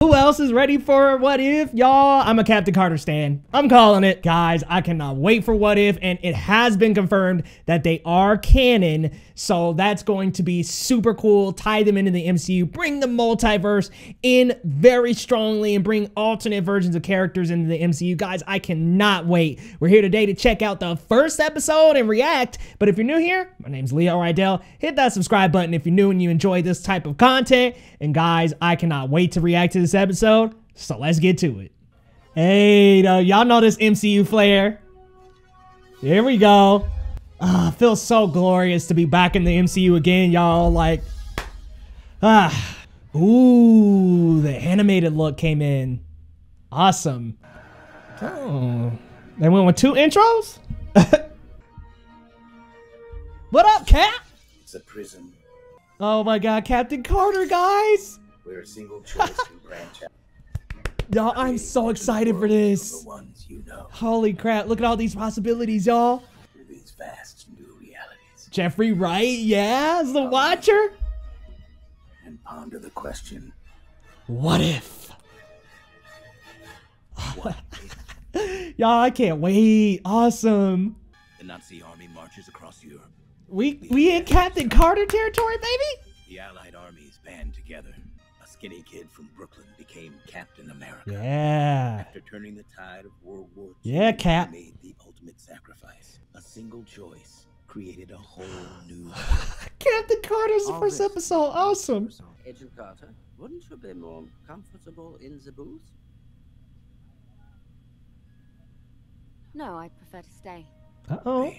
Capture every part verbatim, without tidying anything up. Who else is ready for What If, y'all? I'm a Captain Carter stan. I'm calling it. Guys, I cannot wait for What If, and it has been confirmed that they are canon, so that's going to be super cool. Tie them into the M C U, bring the multiverse in very strongly, and bring alternate versions of characters into the M C U. Guys, I cannot wait. We're here today to check out the first episode and react, but if you're new here, my name's Leo Rydell. Hit that subscribe button if you're new and you enjoy this type of content, and guys, I cannot wait to react to this episode, so let's get to it. Hey, y'all know this M C U flair. Here we go. Ah, feels so glorious to be back in the M C U again, y'all. Like, ah, ooh, the animated look came in. Awesome. Oh, they went with two intros. What up, Cap? It's a prison. Oh my God, Captain Carter, guys. We're a single choice to branch out. Y'all, I'm so excited for this. You know. Holy crap, look at all these possibilities, y'all. These vast new realities. Jeffrey Wright, yeah, as the um, Watcher. And ponder the question. What if? if? Y'all, I can't wait. Awesome. The Nazi army marches across Europe. We the we in Captain Carter territory, baby? The Allied armies band together. Skinny kid from Brooklyn became Captain America. Yeah. After turning the tide of World War Two, yeah, Cap. He made the ultimate sacrifice. A single choice created a whole new... Captain Carter's the first episode. Awesome. Agent Carter, wouldn't you be more comfortable in the booth? No, I prefer to stay. Uh-oh. There.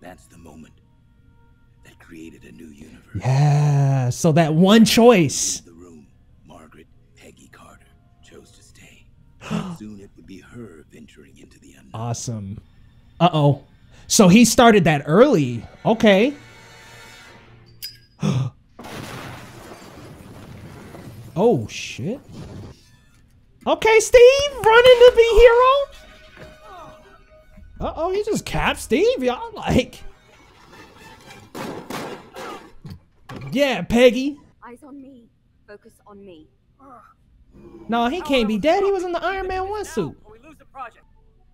That's the moment that created a new universe. Yeah, so that one choice. Margaret Peggy Carter chose to stay. Soon it would be her venturing into the unknown. Awesome. Uh-oh. So he started that early. Okay. Oh, shit. Okay, Steve, running to be hero. Uh-oh, he just capped Steve, y'all. Like... Yeah, Peggy. Eyes on me. Focus on me. No, he can't be dead. He was in the Iron Man one suit. We lose the project.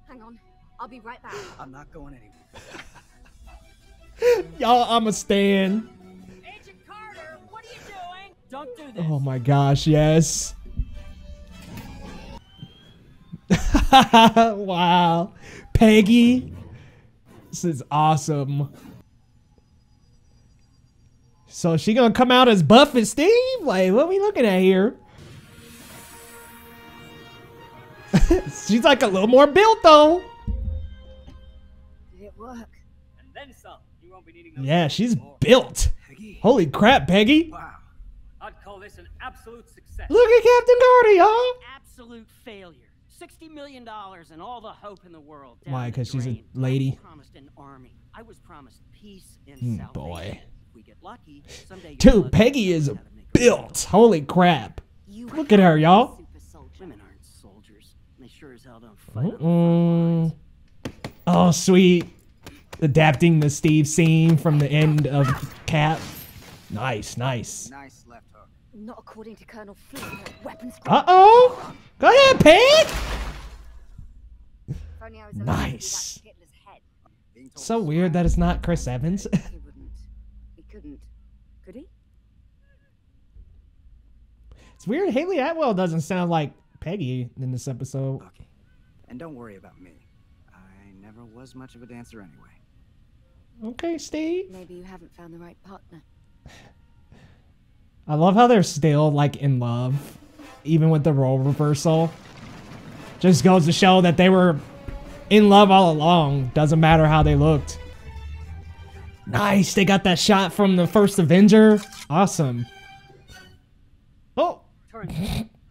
Hang on. I'll be right back. I'm not going anywhere. Y'all, I'm a stan. Agent Carter, what are you doing? Don't do this. Oh my gosh, yes. Wow. Peggy. This is awesome. So she gonna come out as buff and Steve? Like, what are we looking at here? She's like a little more built though. Did it work? And then some. You won't be needing those. Yeah, she's more built. Peggy. Holy crap, Peggy! Wow. I'd call this an absolute success. Look at Captain Carter, y'all. Absolute failure. Sixty million dollars and all the hope in the world. Why? Because she's a lady. I was promised an army. I was promised peace and mm, salvation. Boy. We get lucky, someday. Dude, Peggy is built. Holy crap. Look at her, y'all. Women aren't soldiers. They sure as hell don't fight. Mm-mm. Oh, sweet. Adapting the Steve scene from the end of Cap. Nice, nice. Nice left hook. Not according to Colonel Fleet, weapons. Uh-oh. Go ahead, Peg. Nice. So weird that it's not Chris Evans. Couldn't. Could he? It's weird. Hayley Atwell doesn't sound like Peggy in this episode. Okay. And don't worry about me. I never was much of a dancer anyway. Okay, Steve. Maybe you haven't found the right partner. I love how they're still like in love, even with the role reversal. Just goes to show that they were in love all along. Doesn't matter how they looked. Nice, they got that shot from the First Avenger. Awesome. Oh!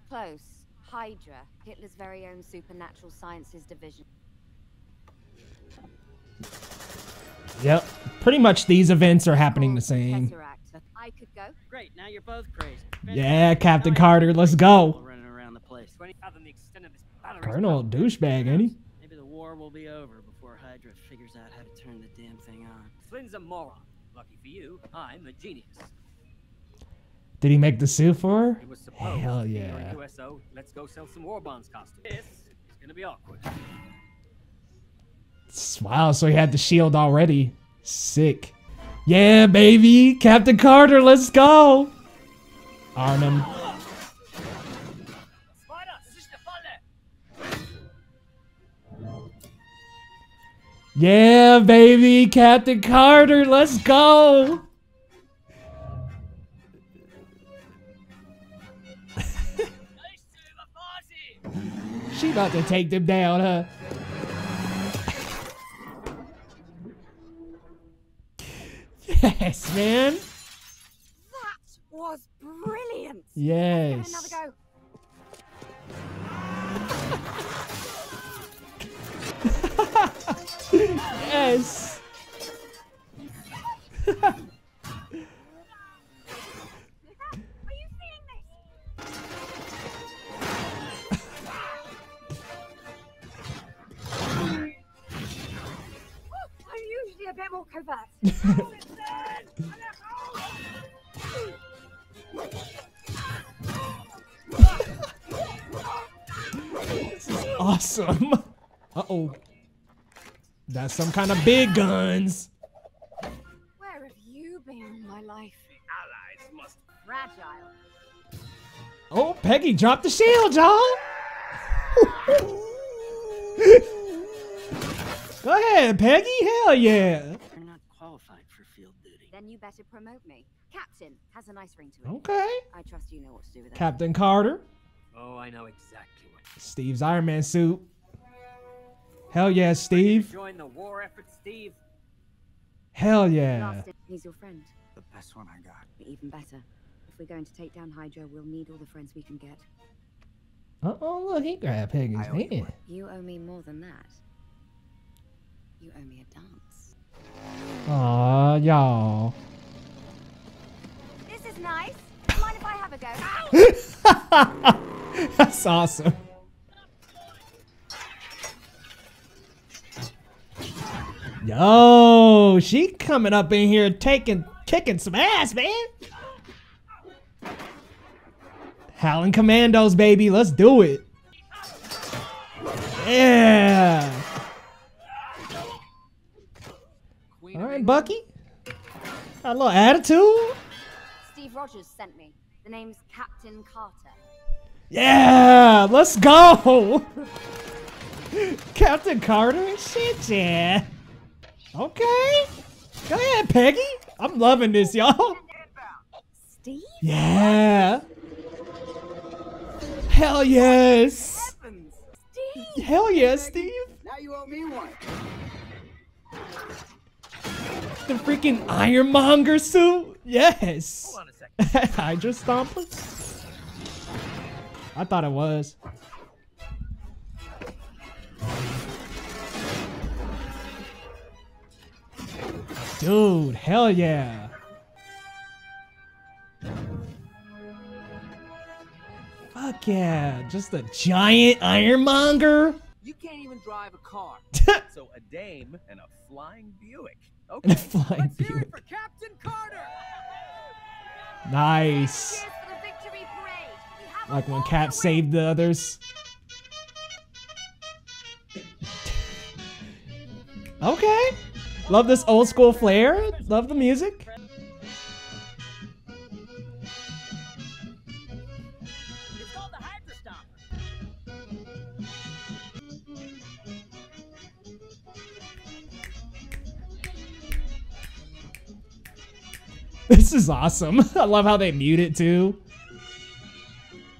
Close. Hydra, Hitler's very own supernatural sciences division. Yep, pretty much these events are happening the same. I could go. Great, now you're both crazy. Yeah, Captain Carter, let's go. Running around the place. Colonel douchebag, ain't he? Maybe the war will be over before Hydra figures out how to turn the damn thing on. Flynn's a moron. Lucky for you, I'm a genius. Did he make the suit for her? Hell yeah. U S O, let's go sell some war bonds costume. This is gonna be awkward. Wow, so he had the shield already. Sick. Yeah, baby! Captain Carter, let's go! Arnhem. Yeah, baby! Captain Carter, let's go! She about to take them down, huh? Yes, man. That was brilliant. Yes. Another go. Yes. Are you seeing this? I'm usually a bit more covert. Awesome. Uh-oh. That's some kind of big guns. Where have you been, my life? The allies must be fragile. Oh, Peggy dropped the shield, y'all. Go ahead, Peggy. Hell yeah. You're not qualified for field duty. Then you better promote me. Captain has a nice ring to it. Okay. I trust you know what to do with that. Captain Carter. Oh, I know exactly what. Steve's Iron Man suit. Hell yeah, Steve. Join the war effort, Steve. Hell yeah. He's your friend. The best one I got. Even better. If we're going to take down Hydra, we'll need all the friends we can get. Uh oh, look, he grabbed Peggy's hand. You owe me more than that. You owe me a dance. Aw, y'all. This is nice. Mind if I have a go? That's awesome. Yo, she coming up in here taking, kicking some ass, man. Howling Commandos, baby. Let's do it. Yeah. All right, Bucky. Got a little attitude. Steve Rogers sent me. The name's Captain Carter. Yeah, let's go. Captain Carter? Shit, yeah. Okay. Go ahead, Peggy. I'm loving this, y'all. Steve? Yeah. Hell yes. Steve. Hell yes, Steve. Now you owe me one. The freaking Ironmonger suit? Yes. Hold on a second. Hydra Stomper? I thought it was. Dude, hell yeah. Fuck yeah, just a giant Ironmonger. You can't even drive a car. So a dame and a flying Buick. Okay. And a flying Let's Buick. Hear it for Captain Carter. Nice. Like when Cap saved the others. Okay. Love this old school flair. Love the music. It's called the Hydra Stomper. This is awesome. I love how they mute it too.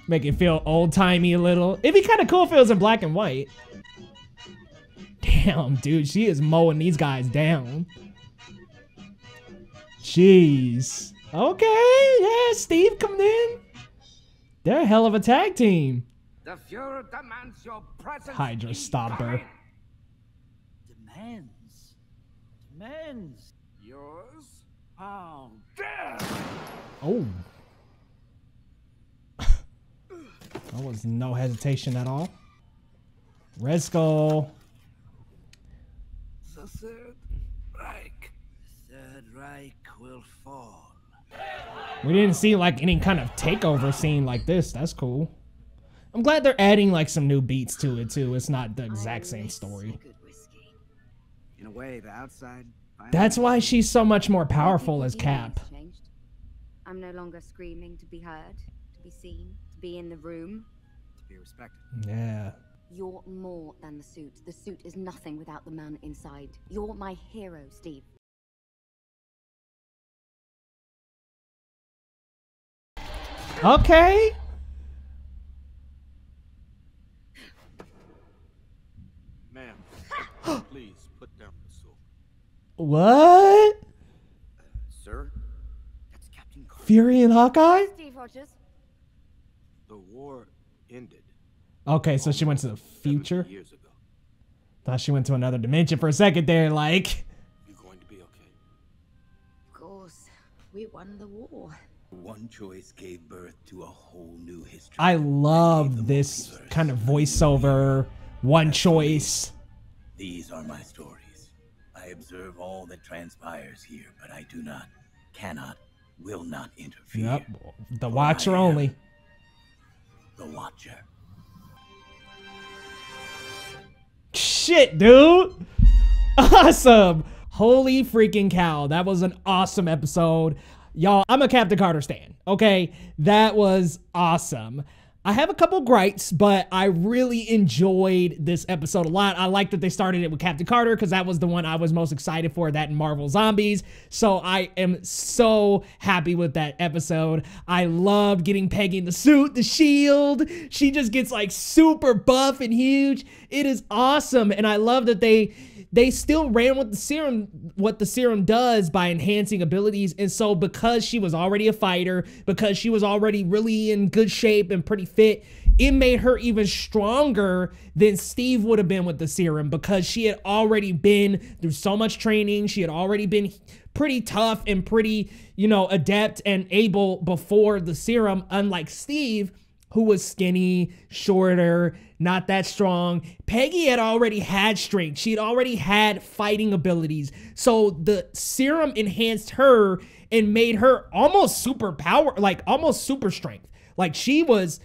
Make it feel old timey a little. It'd be kind of cool if it was in black and white. Damn, dude, she is mowing these guys down. Jeez. Okay, yeah, Steve coming in. They're a hell of a tag team. The Fuhrer demands your presence. Hydra Stomper. Demands. Demands. Yours? Oh, damn. Oh. That was no hesitation at all. Red Skull. The Third Reich. The Third Reich will fall. We didn't see like any kind of takeover scene like this. That's cool. I'm glad they're adding like some new beats to it too. It's not the exact same story. In a way, the outside. That's why she's so much more powerful as Cap. I'm no longer screaming to be heard, to be seen, to be in the room, to be respected. Yeah. You're more than the suit. The suit is nothing without the man inside. You're my hero, Steve. Okay. Ma'am, please put down the sword. What? Uh, sir? That's Captain Carter. Fury and Hawkeye? Steve Rogers. The war ended. Okay, so she went to the future? Years ago. Thought she went to another dimension for a second there, like. You're going to be okay. Of course. We won the war. One choice gave birth to a whole new history. I love this kind of voiceover. One choice. These are my stories. I observe all that transpires here, but I do not, cannot, will not interfere. Yep. The Watcher only. The Watcher. Shit, dude. Awesome. Holy freaking cow. That was an awesome episode. Y'all, I'm a Captain Carter stan. Okay, that was awesome. I have a couple gripes, but I really enjoyed this episode a lot. I like that they started it with Captain Carter because that was the one I was most excited for, that in Marvel Zombies. So I am so happy with that episode. I love getting Peggy in the suit, the shield. She just gets like super buff and huge. It is awesome. And I love that they they still ran with the serum, what the serum does by enhancing abilities. And so because she was already a fighter, because she was already really in good shape and pretty fit, it made her even stronger than Steve would have been with the serum, because she had already been through so much training. She had already been pretty tough and pretty, you know, adept and able before the serum, unlike Steve, who was skinny, shorter, not that strong. Peggy had already had strength. She had already had fighting abilities. So the serum enhanced her and made her almost super power, like almost super strength. Like she was,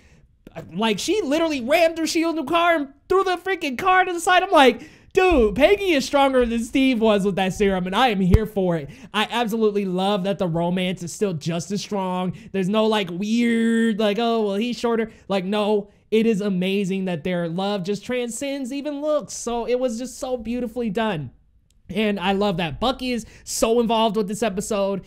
like she literally rammed her shield in the car and threw the freaking car to the side. I'm like, dude, Peggy is stronger than Steve was with that serum, and I am here for it. I absolutely love that the romance is still just as strong. There's no like weird, like, oh, well, he's shorter. Like, no, it is amazing that their love just transcends even looks. So it was just so beautifully done. And I love that Bucky is so involved with this episode.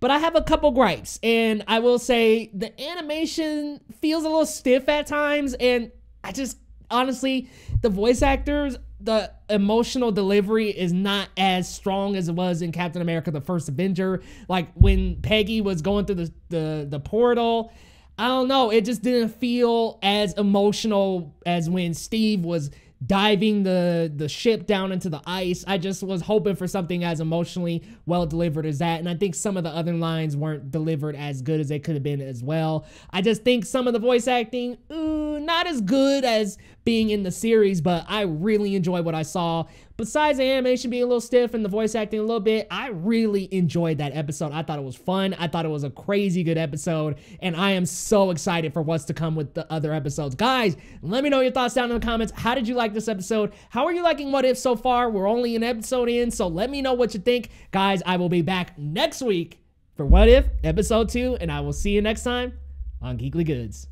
But I have a couple gripes, and I will say the animation feels a little stiff at times, and I just, honestly, the voice actors, the emotional delivery is not as strong as it was in Captain America, The First Avenger. Like when Peggy was going through the, the, the portal, I don't know. It just didn't feel as emotional as when Steve was diving the, the ship down into the ice. I just was hoping for something as emotionally well delivered as that. And I think some of the other lines weren't delivered as good as they could have been as well. I just think some of the voice acting, ooh, not as good as being in the series, but I really enjoyed what I saw. Besides the animation being a little stiff and the voice acting a little bit, I really enjoyed that episode. I thought it was fun. I thought it was a crazy good episode, and I am so excited for what's to come with the other episodes. Guys, let me know your thoughts down in the comments. How did you like this episode? How are you liking What If so far? We're only an episode in, so let me know what you think. Guys, I will be back next week for What If episode two, and I will see you next time on Geekly Goods.